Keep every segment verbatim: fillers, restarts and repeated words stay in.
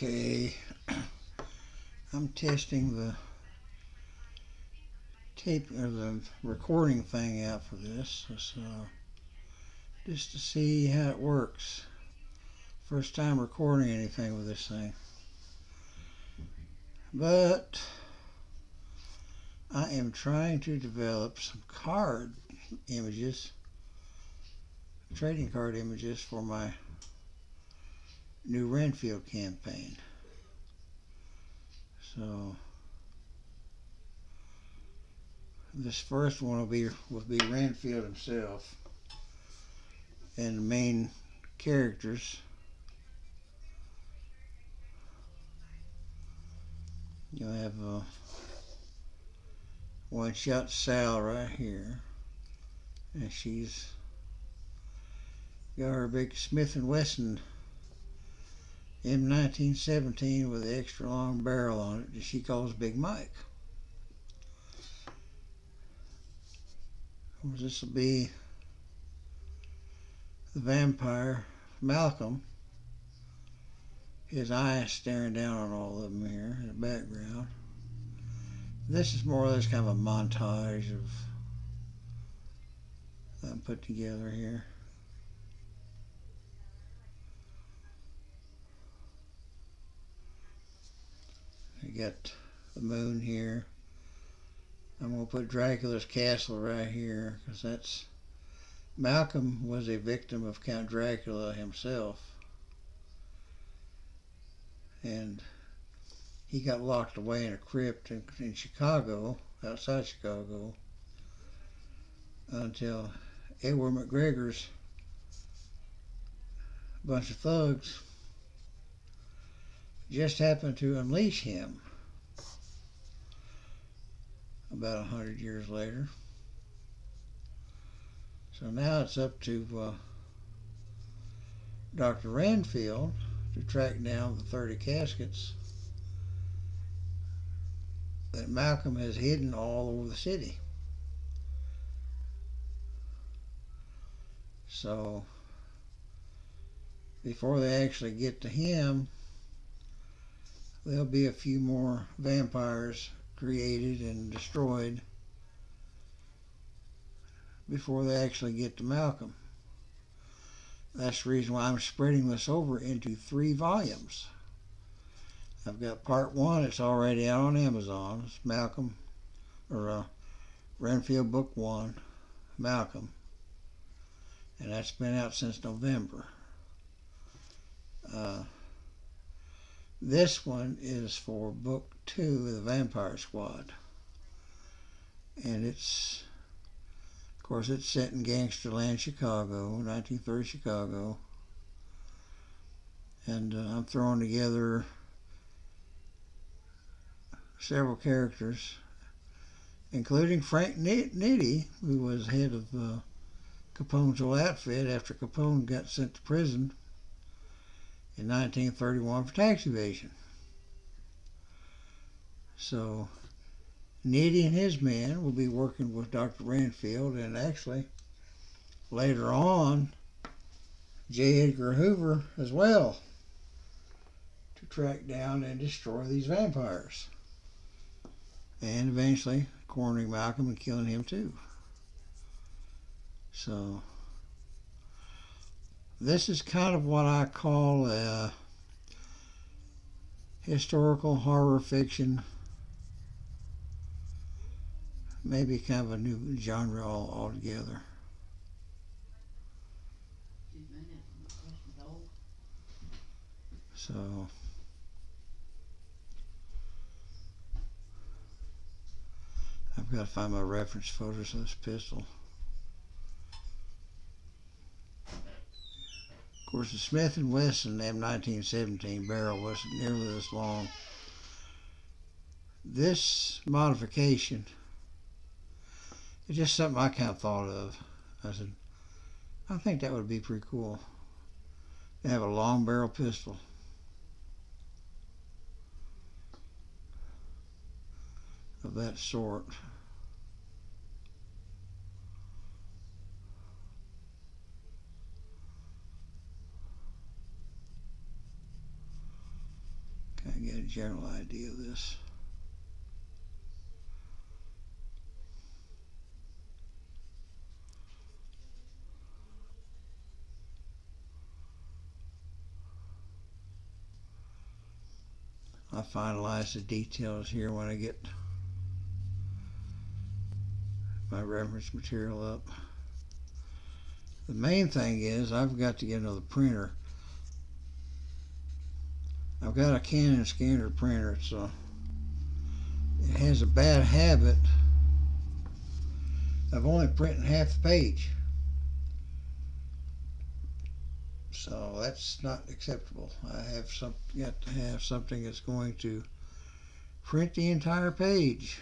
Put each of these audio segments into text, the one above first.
Okay, I'm testing the tape or the recording thing out for this, so just to see how it works. First time recording anything with this thing, but I am trying to develop some card images, trading card images for my new Renfield campaign. So this first one will be will be Renfield himself and the main characters. You'll have a one shot Sal right here, and she's got her big Smith and Wesson M nineteen seventeen with the extra long barrel on it that she calls Big Mike. Of course, this will be the vampire Malcolm, his eyes staring down on all of them here in the background. This is more or less kind of a montage of that I'm put together here. You got the moon here. I'm going to put Dracula's castle right here, because that's... Malcolm was a victim of Count Dracula himself, and he got locked away in a crypt in, in Chicago, outside Chicago, until Edward McGregor's bunch of thugs just happened to unleash him about a hundred years later. So now it's up to uh, Doctor Renfield to track down the thirty caskets that Malcolm has hidden all over the city. So before they actually get to him, there'll be a few more vampires created and destroyed before they actually get to Malcolm. That's the reason why I'm spreading this over into three volumes. I've got part one, it's already out on Amazon. It's Malcolm, or uh, Renfield Book One, Malcolm. And that's been out since November. Uh, this one is for Book Two, The Vampire Squad. And it's... Of course, it's set in gangster land, Chicago, nineteen thirty Chicago, and uh, I'm throwing together several characters, including Frank Nitti, who was head of uh, Capone's whole outfit after Capone got sent to prison in nineteen thirty-one for tax evasion. So Nitti and his men will be working with Doctor Renfield, and actually later on J. Edgar Hoover as well, to track down and destroy these vampires, and eventually cornering Malcolm and killing him too. So this is kind of what I call a historical horror fiction, maybe kind of a new genre all altogether. So I've got to find my reference photos of this pistol. Of course, the Smith and Wesson M nineteen seventeen barrel wasn't nearly this long. This modification, it's just something I kind of thought of. I said, I think that would be pretty cool to have a long barrel pistol. Of that sort. get a general idea of this. I'll finalize the details here when I get my reference material up. The main thing is I've got to get another printer. I've got a Canon scanner printer, so it has a bad habit of only printing half the page. So that's not acceptable. I have some, got to have something that's going to print the entire page.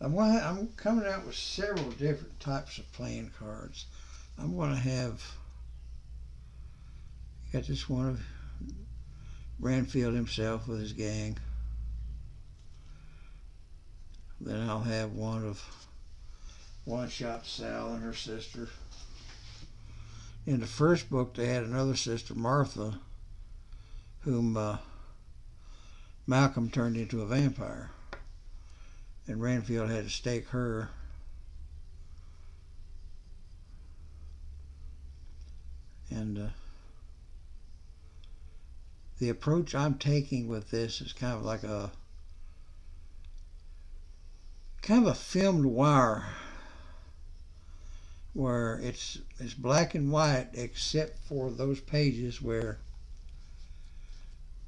I'm, gonna, I'm coming out with several different types of playing cards. I'm going to have, got this one of Renfield himself with his gang. Then I'll have one of One-Shot Sal and her sister. In the first book they had another sister, Martha, whom uh, Malcolm turned into a vampire. And Renfield had to stake her. And uh, the approach I'm taking with this is kind of like a kind of a film noir, where it's it's black and white except for those pages where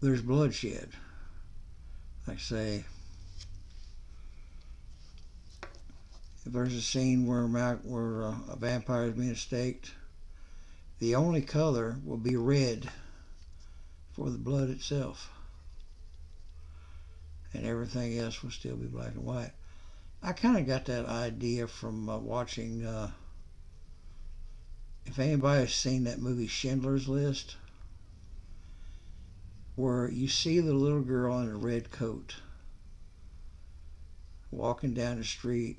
there's bloodshed. Like say, if there's a scene where, where a vampire is being staked, the only color will be red for the blood itself. And everything else will still be black and white. I kind of got that idea from uh, watching, uh, if anybody's seen that movie Schindler's List, where you see the little girl in a red coat walking down the street.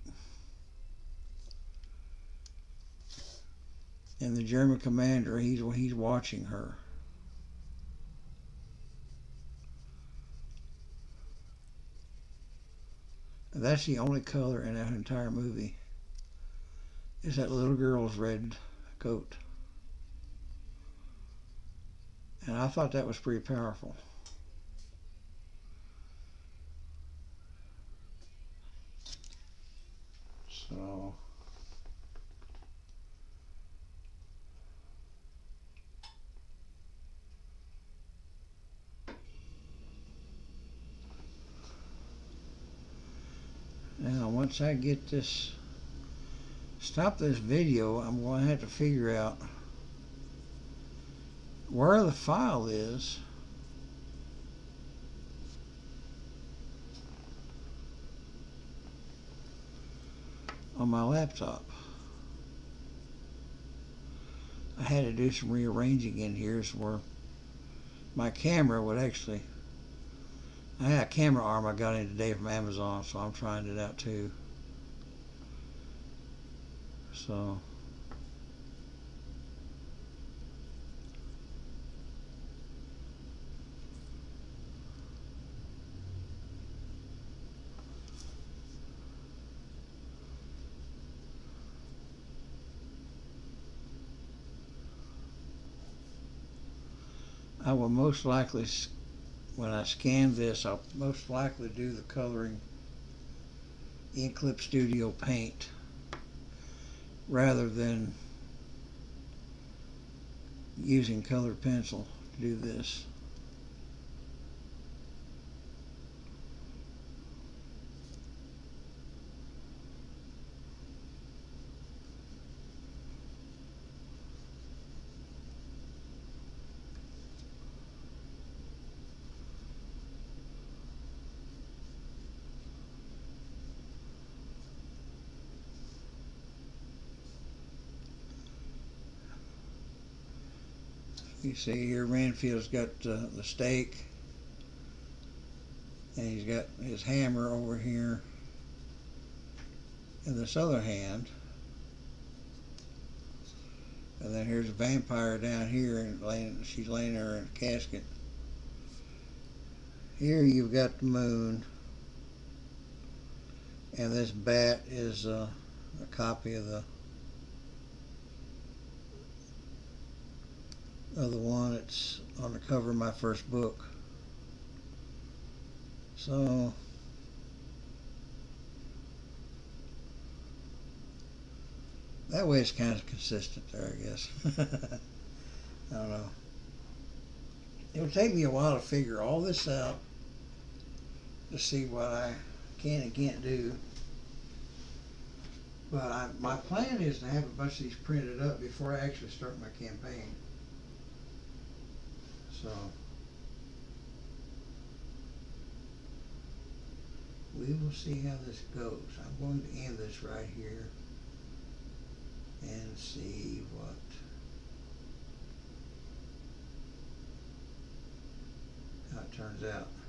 And the German commander, he's, he's watching her. And that's the only color in that entire movie, is that little girl's red coat. And I thought that was pretty powerful. So now, once I get this, stop this video, I'm going to have to figure out where the file is on my laptop. I had to do some rearranging in here so where my camera would actually... I had a camera arm I got in today from Amazon, so I'm trying it out too. So I will most likely, when I scan this, I'll most likely do the coloring in Clip Studio Paint rather than using colored pencil to do this. You see here, Renfield's got uh, the stake, and he's got his hammer over here, in this other hand. And then here's a vampire down here, and laying, she's laying there in a casket. Here you've got the moon, and this bat is uh, a copy of the of the one that's on the cover of my first book. So that way it's kind of consistent there, I guess. I don't know. It'll take me a while to figure all this out, to see what I can and can't do. But I, my plan is to have a bunch of these printed up before I actually start my campaign. So we will see how this goes. I'm going to end this right here and see what how it turns out.